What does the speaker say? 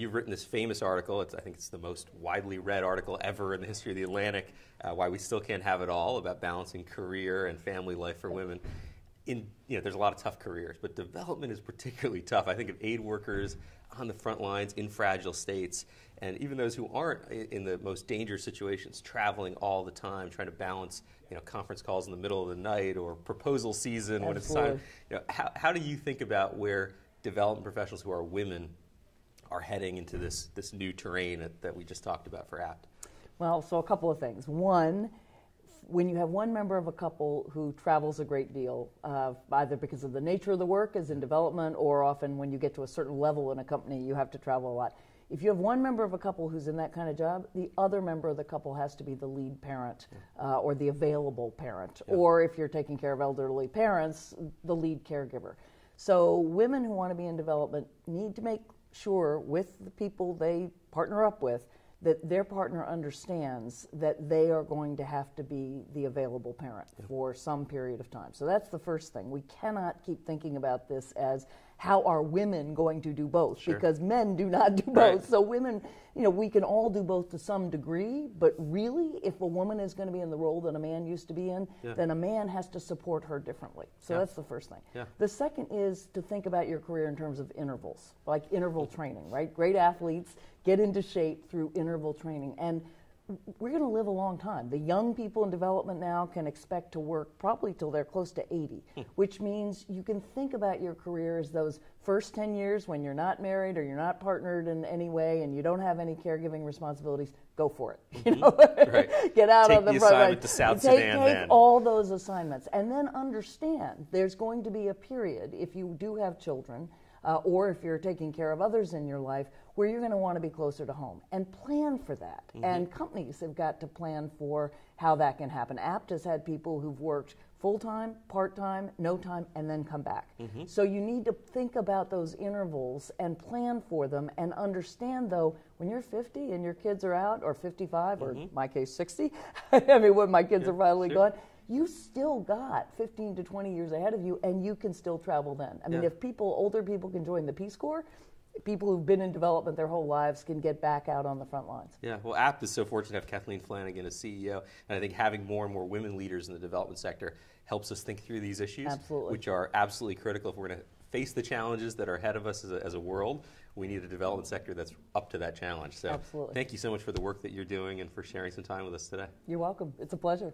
You've written this famous article, I think it's the most widely read article ever in the history of The Atlantic, Why We Still Can't Have It All, about balancing career and family life for women. There's a lot of tough careers, but development is particularly tough. I think of aid workers on the front lines in fragile states, and even those who aren't in the most dangerous situations, traveling all the time, trying to balance conference calls in the middle of the night or proposal season. Absolutely. When it's time. How do you think about where development professionals who are women are heading into this new terrain that we just talked about for Abt? Well, so a couple of things. One, when you have one member of a couple who travels a great deal, either because of the nature of the work as in development, or often when you get to a certain level in a company, you have to travel a lot. If you have one member of a couple who's in that kind of job, the other member of the couple has to be the lead parent or the available parent, yeah. Or if you're taking care of elderly parents, the lead caregiver. So women who want to be in development need to make sure with the people they partner up with that their partner understands that they are going to have to be the available parent, yeah, for some period of time. So that's the first thing. We cannot keep thinking about this as how are women going to do both, sure, because men do not do both. Right. So women, we can all do both to some degree, but really if a woman is going to be in the role that a man used to be in, yeah, then a man has to support her differently. So yeah, that's the first thing. Yeah. The second is to think about your career in terms of intervals, like interval training, right? Great athletes get into shape through interval training. And we're going to live a long time. The young people in development now can expect to work probably till they're close to 80, which means you can think about your career as those first 10 years when you're not married or you're not partnered in any way and you don't have any caregiving responsibilities, go for it. Mm-hmm. Right. Get out on the front line. Take the assignment to South Sudan, take all those assignments. And then understand there's going to be a period, if you do have children, or if you're taking care of others in your life, where you're going to want to be closer to home. And plan for that. Mm-hmm. And companies have got to plan for how that can happen. Abt has had people who've worked full-time, part-time, no time, and then come back. Mm-hmm. So you need to think about those intervals and plan for them and understand, though, when you're 50 and your kids are out, or 55, mm-hmm, or in my case 60, when my kids, yeah, are finally, sure, gone, you still got 15 to 20 years ahead of you, and you can still travel then. I mean, if older people can join the Peace Corps, people who've been in development their whole lives can get back out on the front lines. Yeah, well, Abt is so fortunate to have Kathleen Flanagan as CEO, and I think having more and more women leaders in the development sector helps us think through these issues, absolutely, which are absolutely critical if we're going to face the challenges that are ahead of us as a world. We need a development sector that's up to that challenge. So absolutely, thank you so much for the work that you're doing and for sharing some time with us today. You're welcome. It's a pleasure.